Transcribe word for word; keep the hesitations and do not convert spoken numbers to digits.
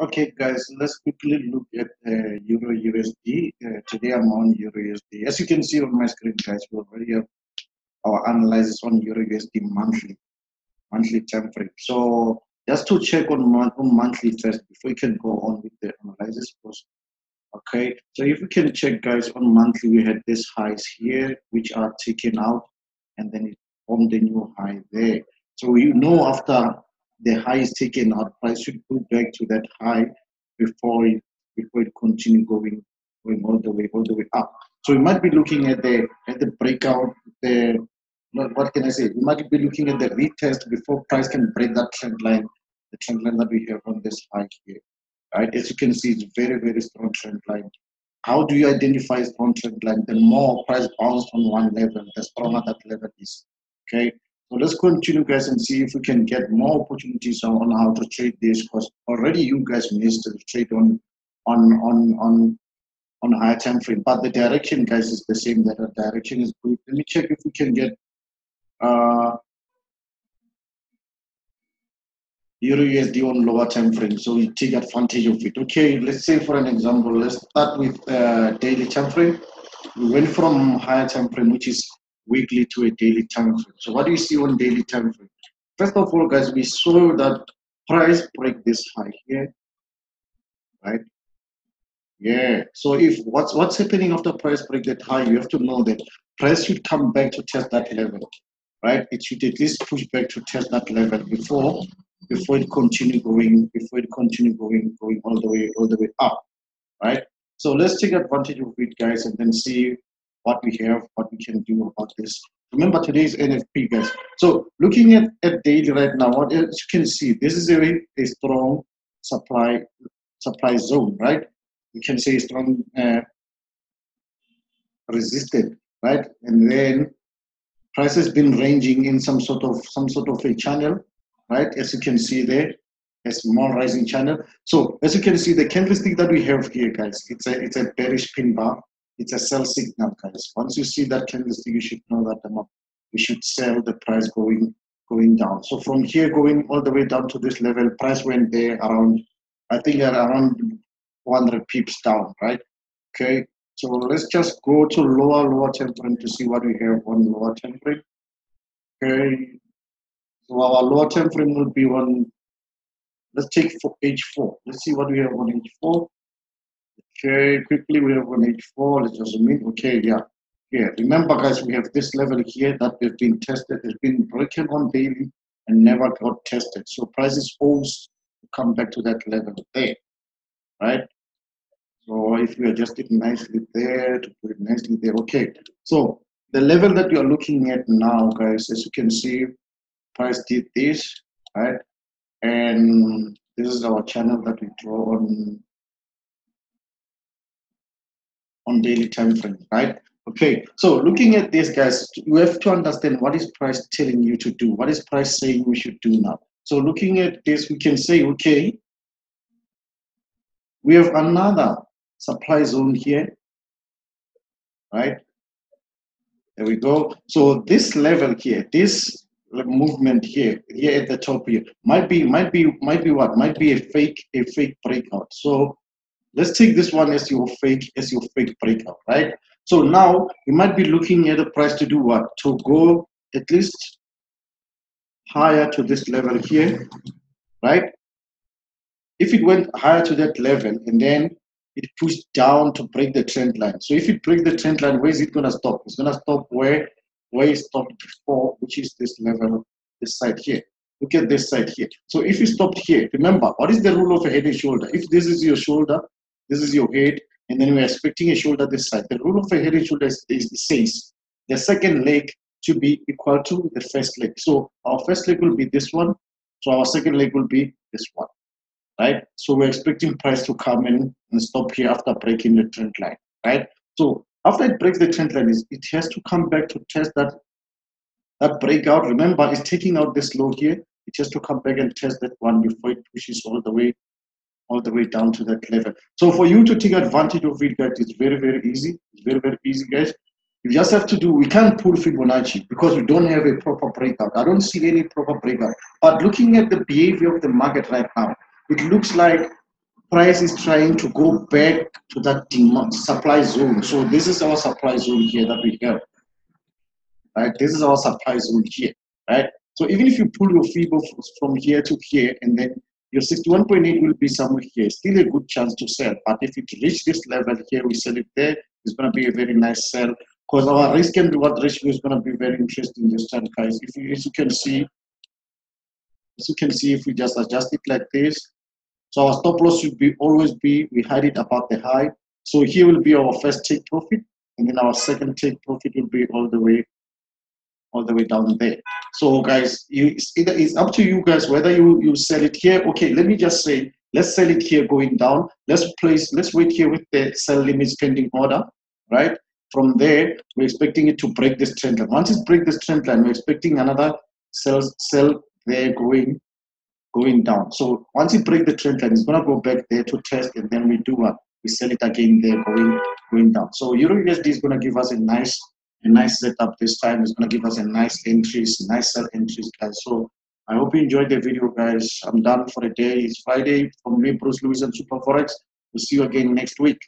Okay, guys, let's quickly look at uh, euro U S D. Uh, today I'm on euro U S D. As you can see on my screen, guys, we already have our analysis on euro U S D monthly, monthly time frame. So just to check on, mon on monthly first before you can go on with the analysis process. Okay, so if you can check, guys, on monthly we had these highs here, which are taken out, and then it formed a new high there. So you know after the high is taken out, price should go back to that high before it before it continue going going all the way all the way up. So we might be looking at the at the breakout, the what can I say? We might be looking at the retest before price can break that trend line, the trend line that we have on this high here. Right? As you can see, it's very, very strong trend line. How do you identify a strong trend line? The more price bounced on one level, the stronger that level is. Okay. So let's continue, guys, and see if we can get more opportunities on how to trade this, because already you guys missed the trade on on on on on higher time frame. But the direction, guys, is the same. That the direction is good. Let me check if we can get uh euro U S D on lower time frame, so we take advantage of it. Okay, let's say for an example, let's start with uh, daily time frame. We went from higher time frame, which is weekly, to a daily time frame. So what do you see on daily time frame? First of all, guys, we saw that price break this high here, right? Yeah. So if what's what's happening after price break that high, you have to know that price should come back to test that level, right? It should at least push back to test that level before. Before it continue going, before it continue going, going all the way, all the way up, right? So let's take advantage of it, guys, and then see what we have, what we can do about this. Remember, today is N F P, guys. So looking at, at daily right now, what as you can see, this is a a strong supply supply zone, right? You can say strong uh, resistant, right? And then price has been ranging in some sort of some sort of a channel. Right, as you can see there, a small rising channel. So as you can see, the candlestick that we have here, guys, it's a it's a bearish pin bar. It's a sell signal, guys. Once you see that candlestick, you should know that we should sell the price going going down. So from here going all the way down to this level, price went there around, I think around one hundred pips down, right? Okay. So let's just go to lower lower time frame to see what we have on lower time frame. Okay. So our lower time frame will be on, let's take for H four. Let's see what we have on H four. Okay, quickly we have on H four. Let's just zoom in. Okay, yeah. Yeah. Remember, guys, we have this level here that has been tested. It's been broken on daily and never got tested. So prices always come back to that level there. Right? So if we adjust it nicely there, to put it nicely there. Okay. So the level that you are looking at now, guys, as you can see, price did this, right? And this is our channel that we draw on on daily time frame, right? Okay, so looking at this, guys, you have to understand what is price telling you to do, what is price saying we should do now. So looking at this, we can say, okay, we have another supply zone here, right? There we go. So this level here, this movement here, here at the top here, might be, might be, might be what? Might be a fake, a fake breakout. So let's take this one as your fake, as your fake breakout, right? So now you might be looking at the price to do what? To go at least higher to this level here, right? If it went higher to that level and then it pushed down to break the trend line. So if it breaks the trend line, where is it gonna stop? It's gonna stop where? Where it stopped before, which is this level, this side here. Look at this side here. So if you stopped here, remember, what is the rule of a head and shoulder? If this is your shoulder, this is your head, and then we're expecting a shoulder this side. The rule of a head and shoulder is, is, says the second leg to be equal to the first leg. So our first leg will be this one. So our second leg will be this one, right? So we're expecting price to come in and stop here after breaking the trend line, right? So after it breaks the trend line, it has to come back to test that that breakout. Remember, it's taking out this low here. It has to come back and test that one before it pushes all the way, all the way down to that level. So for you to take advantage of it, guys, it's very, very easy. It's very, very easy, guys. You just have to do, we can't pull Fibonacci because we don't have a proper breakout. I don't see any proper breakout. But looking at the behavior of the market right now, it looks like price is trying to go back to that demand supply zone. So this is our supply zone here that we have, right? This is our supply zone here, right? So even if you pull your Fibo from here to here, and then your sixty-one point eight will be somewhere here, still a good chance to sell. But if it reaches this level here, we sell it there, it's going to be a very nice sell, because our risk and reward ratio is going to be very interesting this time, guys. If you, as you can see, as you can see, if we just adjust it like this, so our stop loss should be always be, we hide it about the high. So here will be our first take profit, and then our second take profit will be all the way all the way down there. So guys, you, it's, either, it's up to you guys whether you, you sell it here. Okay, let me just say, let's sell it here going down. Let's place, let's wait here with the sell limits pending order, right? From there, we're expecting it to break this trend line. Once it breaks this trend line, we're expecting another sell, sell there going, going down. So once it breaks the trend line, it's gonna go back there to test, and then we do what? We sell it again there going, going down. So E U R U S D is gonna give us a nice, a nice setup this time. It's going to give us a nice entries, nicer entries, guys. So I hope you enjoyed the video, guys. I'm done for the day. It's Friday. From me, Bruce Lewis and SuperForex. We'll see you again next week.